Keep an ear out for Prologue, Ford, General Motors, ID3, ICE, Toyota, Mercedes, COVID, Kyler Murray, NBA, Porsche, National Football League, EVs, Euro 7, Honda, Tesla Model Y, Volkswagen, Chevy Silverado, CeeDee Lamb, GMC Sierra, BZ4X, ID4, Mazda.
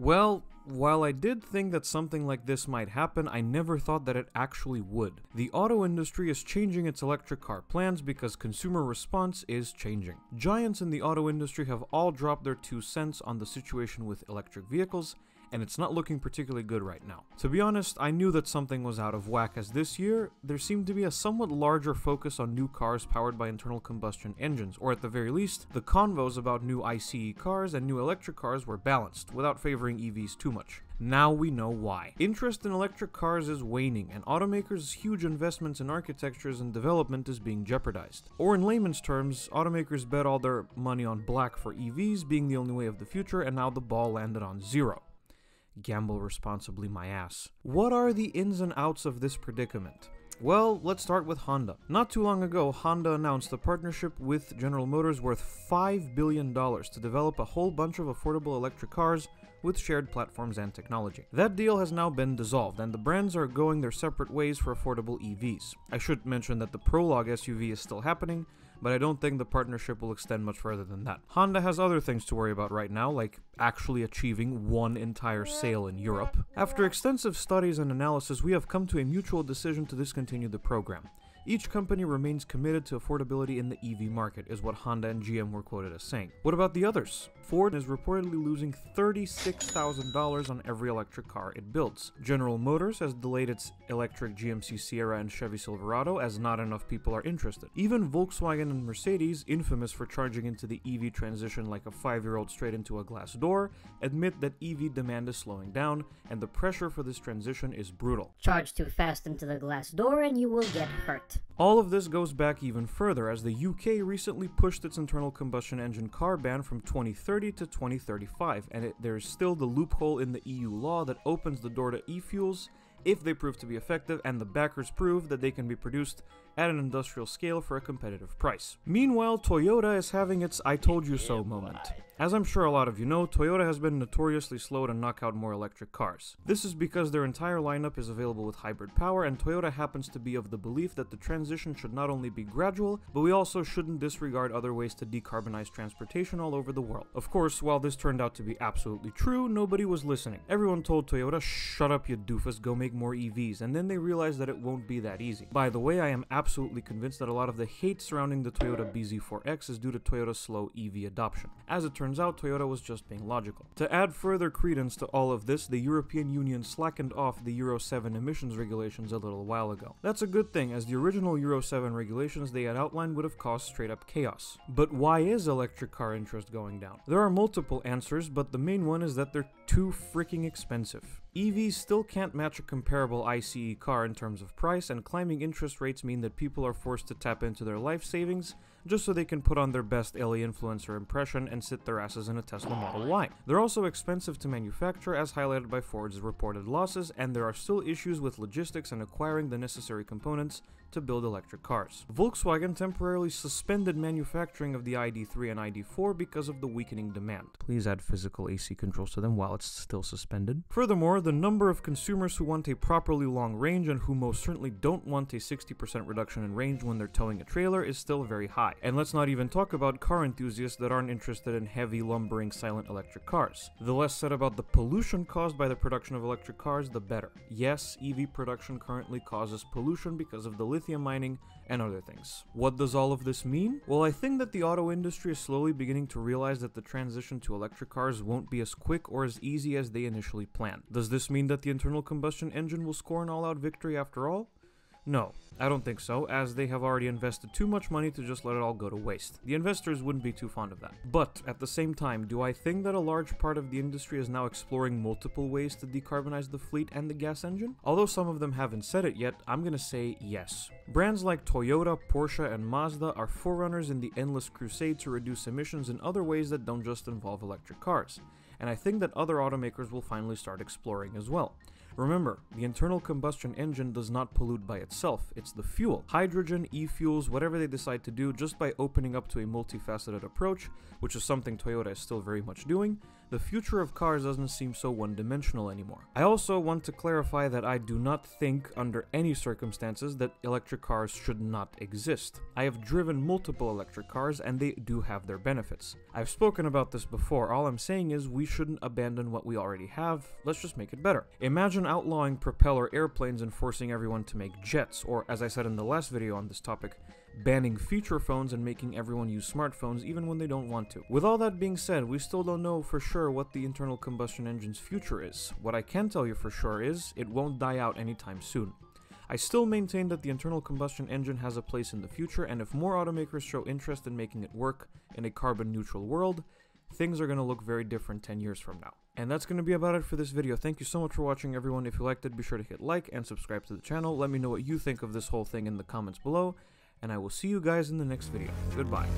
Well, while I did think that something like this might happen, I never thought that it actually would. The auto industry is changing its electric car plans because consumer response is changing. Giants in the auto industry have all dropped their 2 cents on the situation with electric vehicles, and it's not looking particularly good right now. To be honest, I knew that something was out of whack as this year, there seemed to be a somewhat larger focus on new cars powered by internal combustion engines, or at the very least, the convos about new ICE cars and new electric cars were balanced, without favoring EVs too much. Now we know why. Interest in electric cars is waning, and automakers' huge investments in architectures and development is being jeopardized. Or in layman's terms, automakers bet all their money on black for EVs being the only way of the future, and now the ball landed on zero. Gamble responsibly, my ass. What are the ins and outs of this predicament? Well, let's start with Honda. Not too long ago, Honda announced a partnership with General Motors worth $5 billion to develop a whole bunch of affordable electric cars with shared platforms and technology. That deal has now been dissolved, and the brands are going their separate ways for affordable EVs. I should mention that the Prologue SUV is still happening, but I don't think the partnership will extend much further than that. Honda has other things to worry about right now, like actually achieving one entire sale in Europe. After extensive studies and analysis, we have come to a mutual decision to discontinue the program. Each company remains committed to affordability in the EV market, is what Honda and GM were quoted as saying. What about the others? Ford is reportedly losing $36,000 on every electric car it builds. General Motors has delayed its electric GMC Sierra and Chevy Silverado as not enough people are interested. Even Volkswagen and Mercedes, infamous for charging into the EV transition like a 5-year-old straight into a glass door, admit that EV demand is slowing down and the pressure for this transition is brutal. Charge too fast into the glass door and you will get hurt. All of this goes back even further, as the UK recently pushed its internal combustion engine car ban from 2030 to 2035, and there is still the loophole in the EU law that opens the door to e-fuels if they prove to be effective and the backers prove that they can be produced at an industrial scale for a competitive price. Meanwhile, Toyota is having its I told you so moment. As I'm sure a lot of you know, Toyota has been notoriously slow to knock out more electric cars. This is because their entire lineup is available with hybrid power, and Toyota happens to be of the belief that the transition should not only be gradual, but we also shouldn't disregard other ways to decarbonize transportation all over the world. Of course, while this turned out to be absolutely true, nobody was listening. Everyone told Toyota, "Shut up, you doofus, go make more EVs," and then they realized that it won't be that easy. By the way, I am absolutely convinced that a lot of the hate surrounding the Toyota BZ4X is due to Toyota's slow EV adoption. As it turns out, Toyota was just being logical. To add further credence to all of this, the European Union slackened off the Euro 7 emissions regulations a little while ago. That's a good thing, as the original Euro 7 regulations they had outlined would have caused straight up chaos. But why is electric car interest going down? There are multiple answers, but the main one is that they're too freaking expensive. EVs still can't match a comparable ICE car in terms of price, and climbing interest rates mean that people are forced to tap into their life savings just so they can put on their best LA influencer impression and sit their asses in a Tesla Model Y. They're also expensive to manufacture, as highlighted by Ford's reported losses, and there are still issues with logistics and acquiring the necessary components to build electric cars. Volkswagen temporarily suspended manufacturing of the ID3 and ID4 because of the weakening demand. Please add physical AC controls to them while it's still suspended. Furthermore, the number of consumers who want a properly long range and who most certainly don't want a 60% reduction in range when they're towing a trailer is still very high. And let's not even talk about car enthusiasts that aren't interested in heavy, lumbering, silent electric cars. The less said about the pollution caused by the production of electric cars, the better. Yes, EV production currently causes pollution because of the lithium mining and other things. What does all of this mean? Well, I think that the auto industry is slowly beginning to realize that the transition to electric cars won't be as quick or as easy as they initially planned. Does this mean that the internal combustion engine will score an all-out victory after all? No, I don't think so, as they have already invested too much money to just let it all go to waste. The investors wouldn't be too fond of that. But at the same time, do I think that a large part of the industry is now exploring multiple ways to decarbonize the fleet and the gas engine? Although some of them haven't said it yet, I'm gonna say yes. Brands like Toyota, Porsche, and Mazda are forerunners in the endless crusade to reduce emissions in other ways that don't just involve electric cars. And I think that other automakers will finally start exploring as well. Remember, the internal combustion engine does not pollute by itself, it's the fuel. Hydrogen, e-fuels, whatever they decide to do, just by opening up to a multifaceted approach, which is something Toyota is still very much doing, the future of cars doesn't seem so one-dimensional anymore. I also want to clarify that I do not think, under any circumstances, that electric cars should not exist. I have driven multiple electric cars and they do have their benefits. I've spoken about this before. All I'm saying is we shouldn't abandon what we already have, let's just make it better. Imagine outlawing propeller airplanes and forcing everyone to make jets, or as I said in the last video on this topic, banning feature phones and making everyone use smartphones even when they don't want to. With all that being said, we still don't know for sure what the internal combustion engine's future is. What I can tell you for sure is, it won't die out anytime soon. I still maintain that the internal combustion engine has a place in the future, and if more automakers show interest in making it work in a carbon-neutral world, things are going to look very different 10 years from now. And that's going to be about it for this video. Thank you so much for watching, everyone. If you liked it, be sure to hit like and subscribe to the channel. Let me know what you think of this whole thing in the comments below, and I will see you guys in the next video. Goodbye.